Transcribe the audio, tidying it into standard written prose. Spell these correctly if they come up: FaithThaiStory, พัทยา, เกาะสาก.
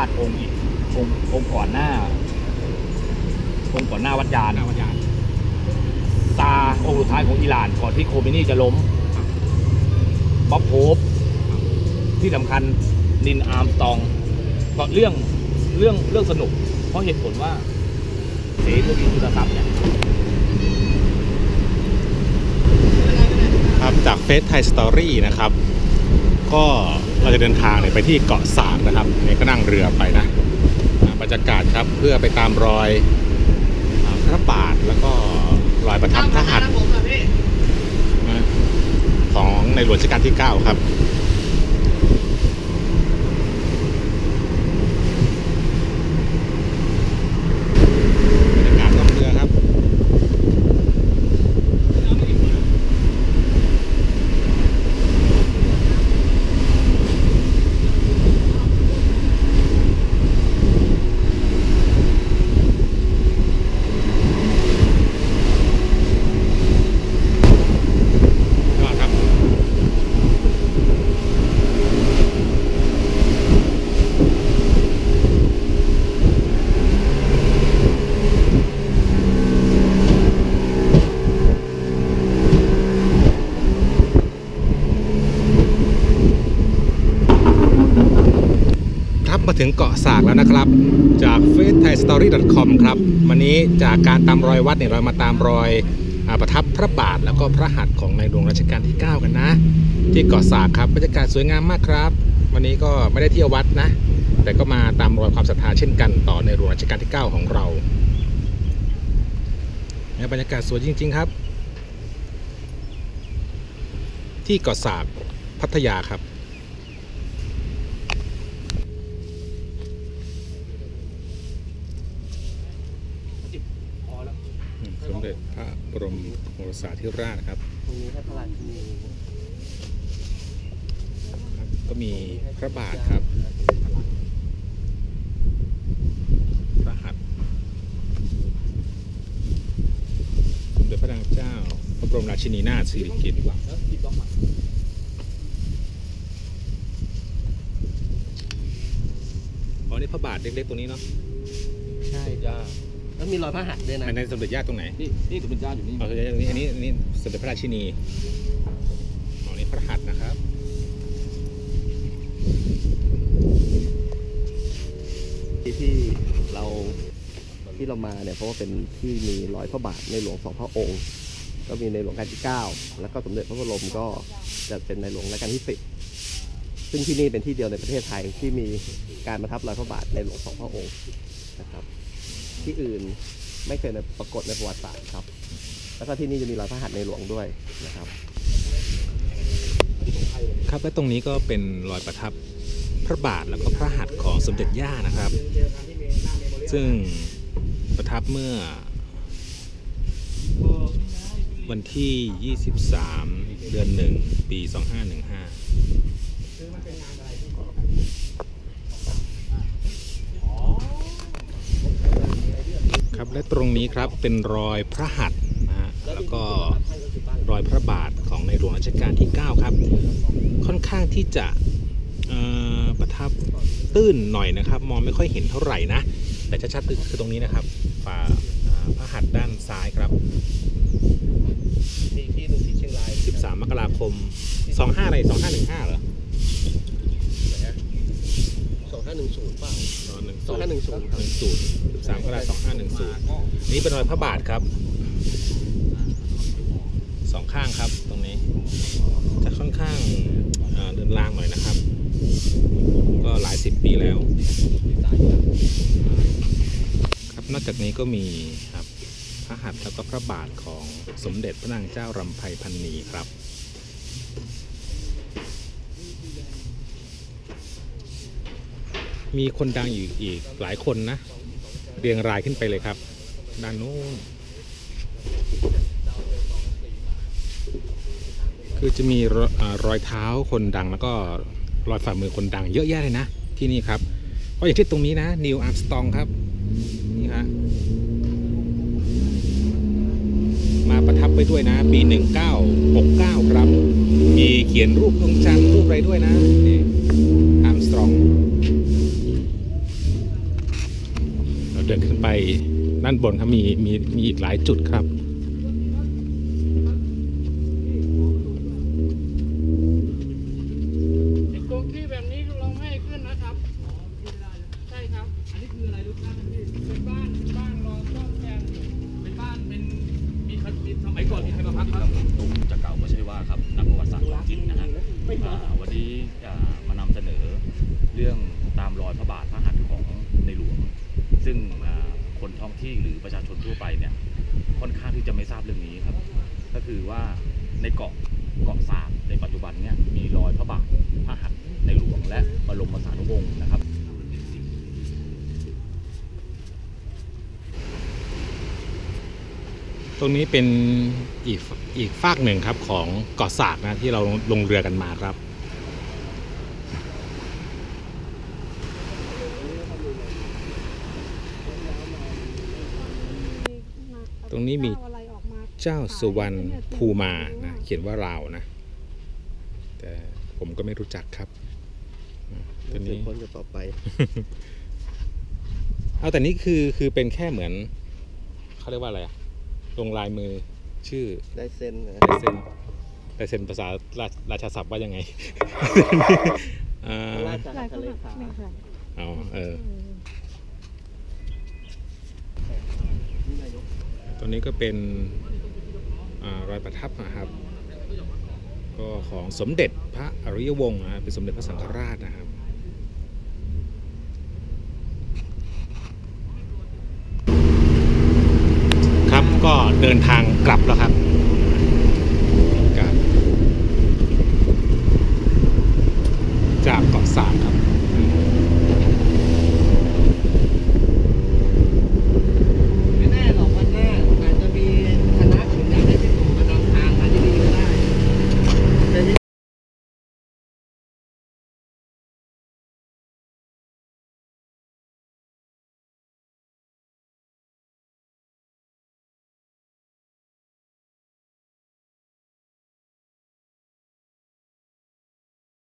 าชองค์ก่อนหน้าวัดยานซาองค์สุดท้ายของอิหร่านก่อนที่โคเมนีจะล้มบ๊อบโฮปที่สำคัญนินอาร์มตองก็เรื่องสนุกเพราะเหตุผลว่าเสรีทุนทรัพย์เนี่ยครับจากเฟซไทยสตอรี่นะครับก็เราจะเดินทางไปที่เกาะสางนะครับนี่ก็นั่งเรือไปนะบรรยากาศครับเพื่อไปตามรอยพระบาทแล้วก็รอยประทับพระหัตถ์ของในหลวงรัชกาลที่9ครับถึงเกาะสากแล้วนะครับจาก facebook.com ครับวันนี้จากการตามรอยวัดเนี่ยเรามาตามรอยประทับพระบาทแล้วก็พระหัตถ์ของในหลวงรัชกาลที่9กันนะที่เกาะสากครับบรรยากาศสวยงามมากครับวันนี้ก็ไม่ได้เที่ยววัดนะแต่ก็มาตามรอยความศรัทธาเช่นกันต่อในหลวงรัชกาลที่9ของเราบรรยากาศสวยจริงๆครับที่เกาะสากพัทยาครับสมเด็จพระบรมโอรสาธิราชครับก็มีพระบาทครับพระหัตถ์สมเด็จพระนางเจ้าพระบรมราชินีนาถสิริกิติ์อ๋อนี่พระบาทเล็กๆตรงนี้เนาะใช่จ้าแล้วมีรอยพระหัตถ์ด้วยนะในสมเด็จย่าตรงไหนนี่สมเด็จย่าอยู่นี่สมเด็จย่าตรงนี้อันนี้สมเด็จพระราชินีอันนี้พระหัตถ์นะครับที่เรามาเนี่ยเพราะว่าเป็นที่มีรอยพระบาทในหลวงสองพระองค์ก็มีในหลวงรัชกาลที่9แล้วก็สมเด็จพระบรมก็จะเป็นในหลวงรัชกาลที่10ซึ่งที่นี่เป็นที่เดียวในประเทศไทยที่มีการประทับรอยพระบาทในหลวงสองพระองค์นะครับที่อื่นไม่เคยปรากฏในประวัติศาสตร์ครับแล้วก็ที่นี่จะมีรอยพระหัตถ์ในหลวงด้วยนะครับครับและตรงนี้ก็เป็นรอยประทับพระบาทแล้วก็พระหัตถ์ของสมเด็จย่านะครับซึ่งประทับเมื่อวันที่23เดือน1ปี2515และตรงนี้ครับเป็นรอยพระหัตถ์นะฮะแล้วก็รอยพระบาทของในหลวงรัชกาลที่9ครับค่อนข้างที่จะประทับตื้นหน่อยนะครับมองไม่ค่อยเห็นเท่าไหร่นะแต่ชัดๆคือตรงนี้นะครับฝ่าพระหัตถ์ด้านซ้ายครับที่ที่ที่เชียงราย13มกราคม25อะไร2515เหรอ2510เปล่า2510 13 กราคม 2510 นี่เป็นรอยพระบาทครับสองข้างครับตรงนี้จะค่อนข้างเดินลางหน่อยนะครับก็หลายสิบปีแล้วครับนอกจากนี้ก็มีครับพระหัตถ์แล้วก็พระบาทของสมเด็จพระนางเจ้ารำไพพรรณีครับมีคนดังอยู่อีกหลายคนนะเรียงรายขึ้นไปเลยครับด้านโน้นคือจะมีรอยเท้าคนดังแล้วก็รอยฝ่ามือคนดังเยอะแยะเลยนะที่นี่ครับก็อย่างที่ตรงนี้นะนิวอาร์มสตองครับนี่ฮะมาประทับไปด้วยนะปี1969ครับมีเขียนรูปดวงจันทร์รูปอะไรด้วยนะนี่อาร์มสตอง เดินขึ้นไปด้านบนครับมีอีกหลายจุดครับตรงที่แบบนี้เราไม่ขึ้นนะครับใช่ครับอันนี้คืออะไรลูกค้าท่านพี่เป็นบ้านรอซ่อมแซมเป็นบ้านเป็นมีคอนกรีตสมัยก่อนมีใครมาพักครับตรงจะเก่าก็ใช่ว่าครับนักประวัติศาสตร์ของจีนนะฮะวันนี้มานำเสนอเรื่องตามรอยพระบาทพระหัตถ์ของในหลวงซึ่งคนท้องที่หรือประชาชนทั่วไปเนี่ยค่อนข้างที่จะไม่ทราบเรื่องนี้ครับก็คือว่าในเกาะสามในปัจจุบันเนี่ยมีรอยพระบาทพระหัตถ์ในหลวงและบรมสานุวงศ์นะครับตรงนี้เป็นอีกฝากหนึ่งครับของเกาะสากนะที่เราลงเรือกันมาครับตรงนี้มีเจ้าสุวรรณภูมานะเขียนว่าเรานะแต่ผมก็ไม่รู้จักครับตอนนี้คนจะต่อไปเอาแต่นี้คือเป็นแค่เหมือนเขาเรียกว่าอะไรอะลงลายมือชื่อได้เซ็นภาษาราชาศัพท์ว่ายังไงราชาทะเลขาอ๋อตัวนี้ก็เป็นรอยประทับนะครับก็ของสมเด็จพระอริยวงศ์นะเป็นสมเด็จพระสังฆราชนะครับก็เดินทางกลับแล้วครับจากเกาะสามครับ